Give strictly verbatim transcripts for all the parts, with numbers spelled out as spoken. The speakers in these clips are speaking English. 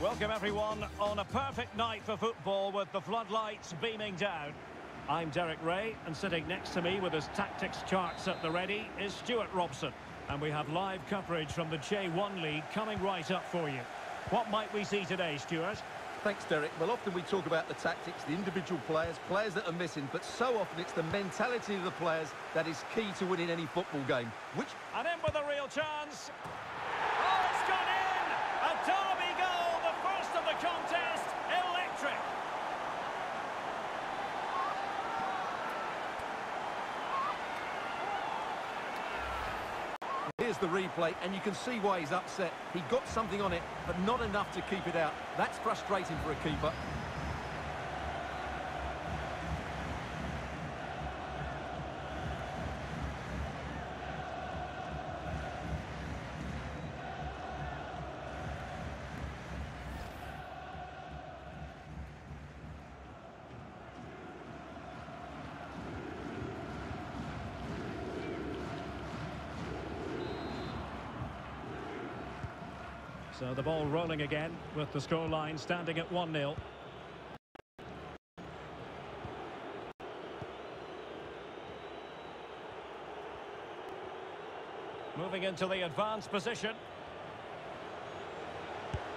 Welcome everyone on a perfect night for football with the floodlights beaming down. I'm Derek Ray, and sitting next to me with his tactics charts at the ready is Stuart Robson. And we have live coverage from the J one League coming right up for you. What might we see today, Stuart? Thanks, Derek. Well, often we talk about the tactics, the individual players, players that are missing, but so often it's the mentality of the players that is key to winning any football game. Which... And in with a real chance. Oh, it's gone in! A derby goal, the first of the contest. Electric! Here's the replay, and you can see why he's upset. He got something on it, but not enough to keep it out. That's frustrating for a keeper. So the ball rolling again with the scoreline standing at one nil. Moving into the advanced position.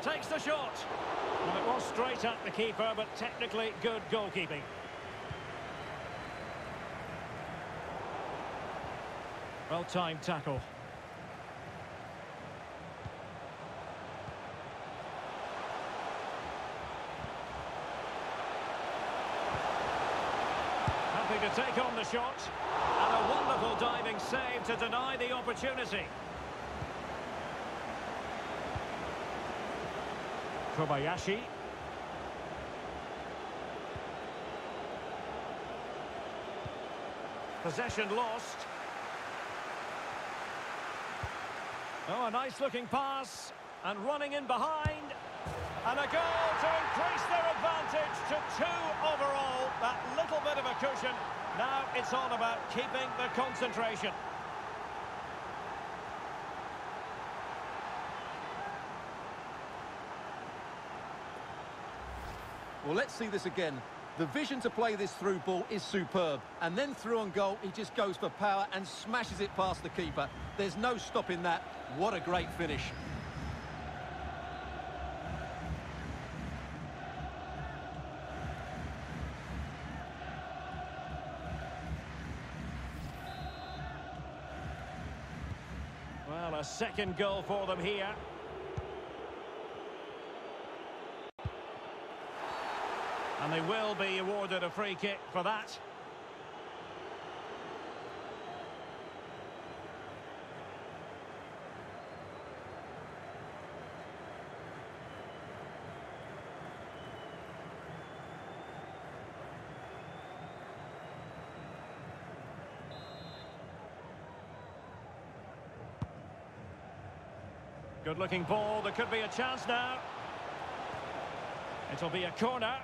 Takes the shot. Well, it was straight at the keeper, but technically good goalkeeping. Well-timed tackle. To take on the shot, and a wonderful diving save to deny the opportunity. Kobayashi. Possession lost. Oh, a nice looking pass, and running in behind. And a goal to increase their advantage to two overall. That little bit of a cushion. Now it's all about keeping the concentration. Well, let's see this again. The vision to play this through ball is superb. And then through on goal, he just goes for power and smashes it past the keeper. There's no stopping that. What a great finish. Well, a second goal for them here. And they will be awarded a free kick for that. Good-looking ball. There could be a chance now. It'll be a corner.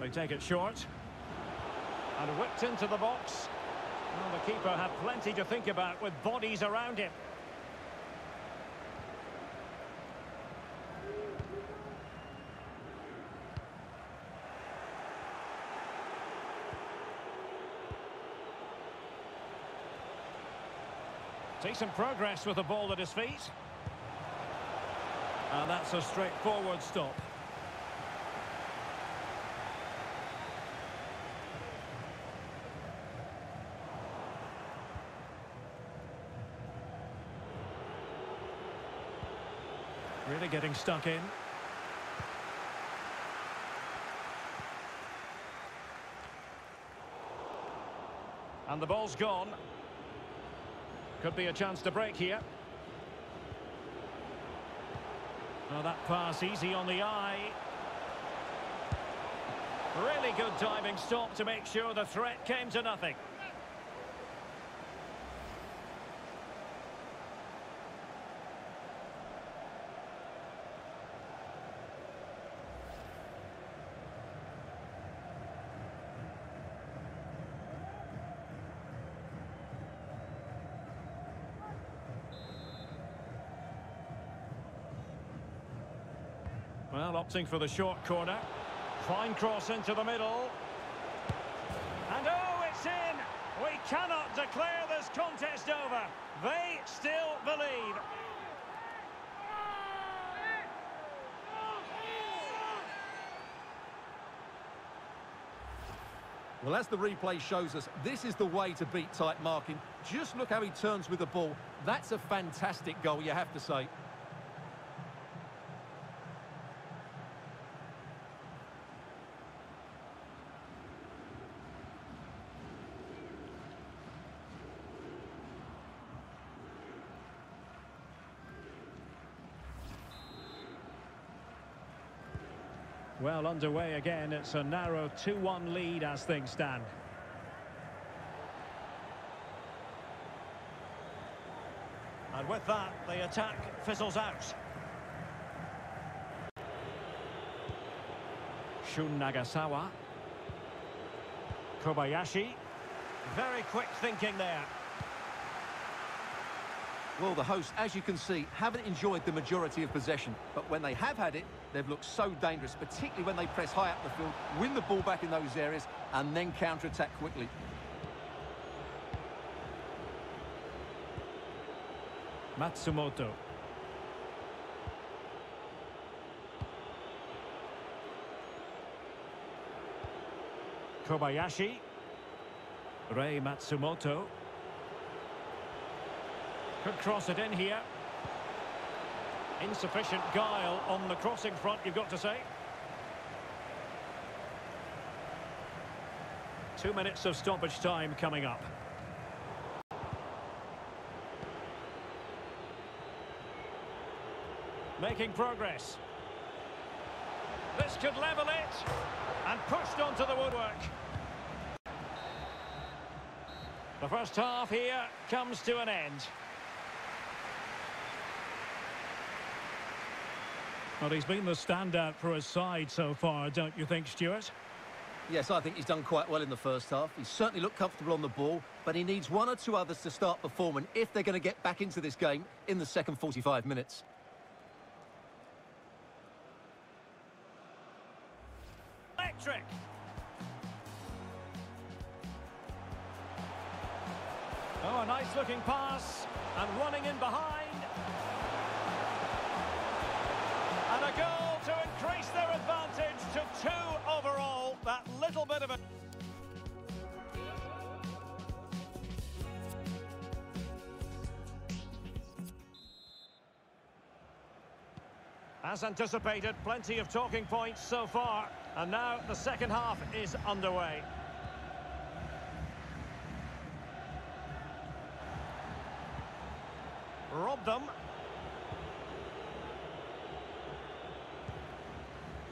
They take it short. And whipped into the box. Well, the keeper had plenty to think about with bodies around him. Decent progress with the ball at his feet. And that's a straightforward stop. Really getting stuck in. And the ball's gone. Could be a chance to break here. Now that pass easy on the eye. Really good diving stop to make sure the threat came to nothing. Well, opting for the short corner. Fine cross into the middle. And oh, it's in! We cannot declare this contest over. They still believe. Well, as the replay shows us, this is the way to beat tight marking. Just look how he turns with the ball. That's a fantastic goal, you have to say. Well underway again, it's a narrow two one lead as things stand. And with that, the attack fizzles out. Shun Nagasawa. Kobayashi. Very quick thinking there. Well, the hosts, as you can see, haven't enjoyed the majority of possession. But when they have had it, they've looked so dangerous, particularly when they press high up the field, win the ball back in those areas, and then counter-attack quickly. Matsumoto. Kobayashi. Rei Matsumoto. Could cross it in here. Insufficient guile on the crossing front, you've got to say. Two minutes of stoppage time coming up. Making progress. This could level it. And pushed onto the woodwork. The first half here comes to an end. Well, he's been the standout for his side so far, don't you think, Stuart? Yes, I think he's done quite well in the first half. He's certainly looked comfortable on the ball, but he needs one or two others to start performing if they're going to get back into this game in the second forty-five minutes. Electric! Oh, a nice-looking pass, and running in behind. And a goal to increase their advantage to two overall. That little bit of a... As anticipated, plenty of talking points so far. And now the second half is underway. Robbed them.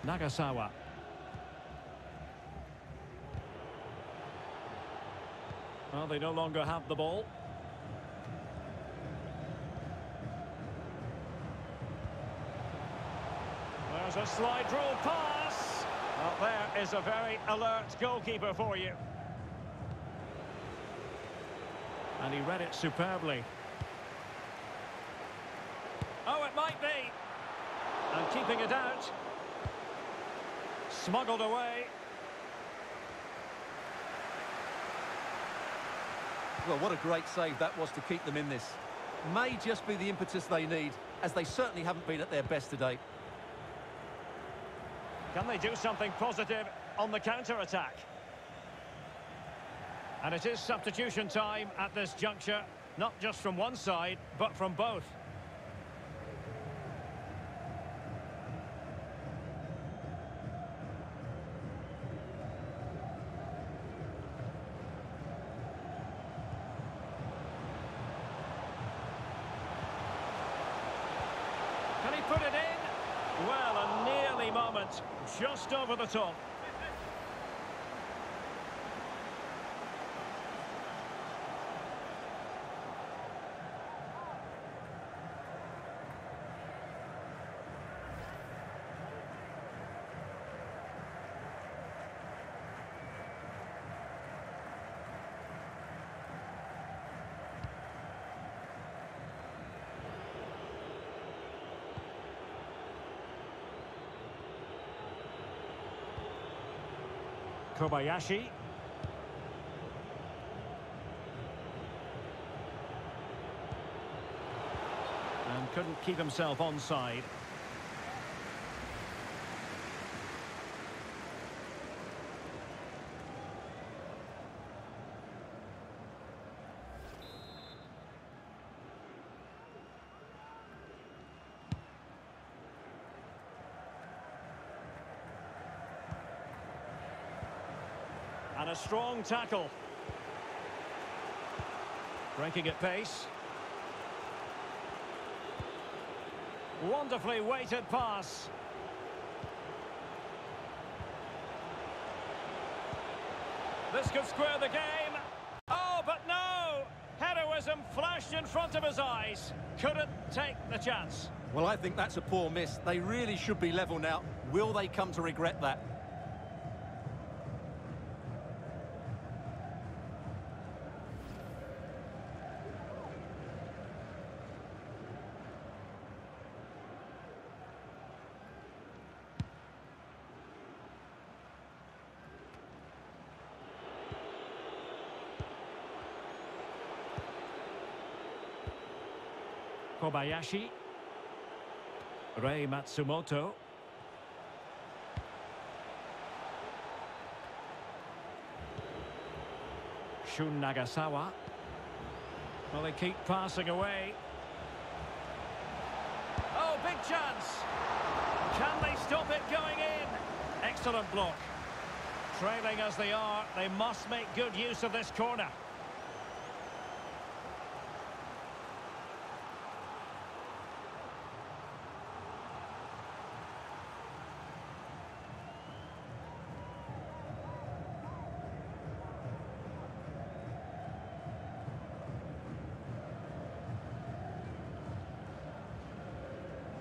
Nagasawa. Well, they no longer have the ball. There's a slide rule pass. Well, there is a very alert goalkeeper for you. And he read it superbly. Oh, it might be. And keeping it out. Smuggled away. Well, what a great save that was to keep them in this. May just be the impetus they need, as they certainly haven't been at their best today. Can they do something positive on the counter-attack? And it is substitution time at this juncture, not just from one side, but from both. Put it in. Well, a nearly moment, just over the top. Kobayashi. And couldn't keep himself onside. And a strong tackle. Breaking at pace. Wonderfully weighted pass. This could square the game. Oh, but no! Heroism flashed in front of his eyes. Couldn't take the chance. Well, I think that's a poor miss. They really should be level now. Will they come to regret that? Kobayashi. Rei Matsumoto. Shun Nagasawa. Well, they keep passing away. Oh, big chance. Can they stop it going in? Excellent block. Trailing as they are, they must make good use of this corner.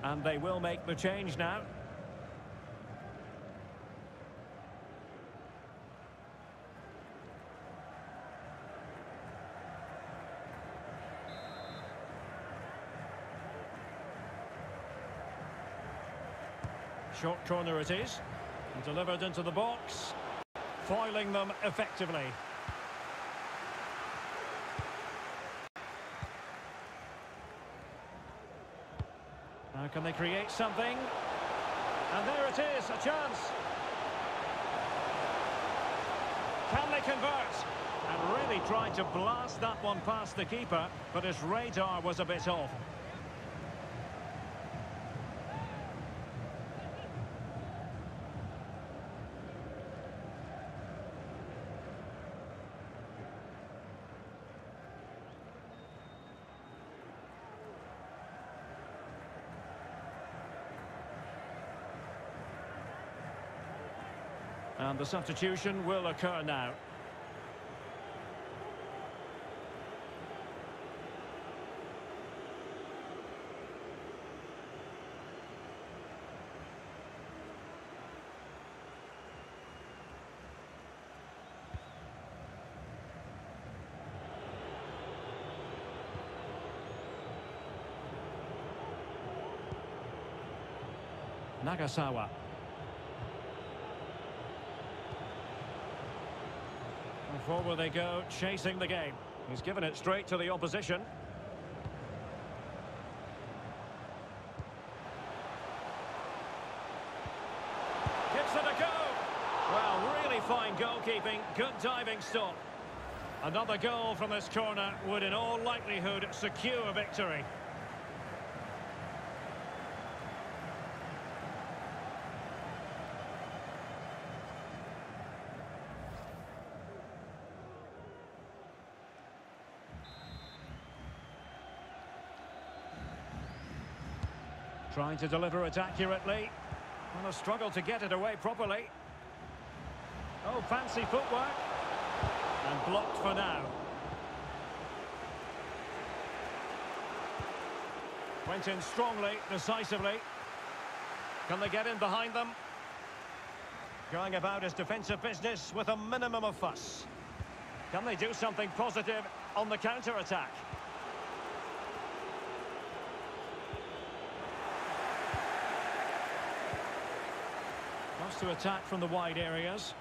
And they will make the change now. Short corner it is. And delivered into the box. Foiling them effectively. Now can they create something? And there it is, a chance. Can they convert? And really tried to blast that one past the keeper, but his radar was a bit off. And the substitution will occur now. Nagasawa. Forward they go, chasing the game. He's given it straight to the opposition. Gives it a go. Well, really fine goalkeeping. Good diving stop. Another goal from this corner would in all likelihood secure victory. Trying to deliver it accurately. And a struggle to get it away properly. Oh, fancy footwork. And blocked for now. Went in strongly, decisively. Can they get in behind them? Going about his defensive business with a minimum of fuss. Can they do something positive on the counter-attack? To attack from the wide areas.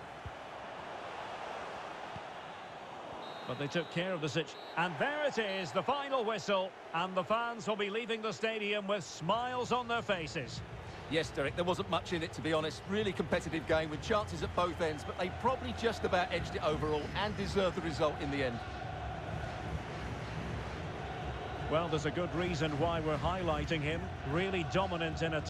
But they took care of the situation. And there it is, the final whistle. And the fans will be leaving the stadium with smiles on their faces. Yes, Derek, there wasn't much in it, to be honest. Really competitive game with chances at both ends, but they probably just about edged it overall and deserved the result in the end. Well, there's a good reason why we're highlighting him. Really dominant in attack.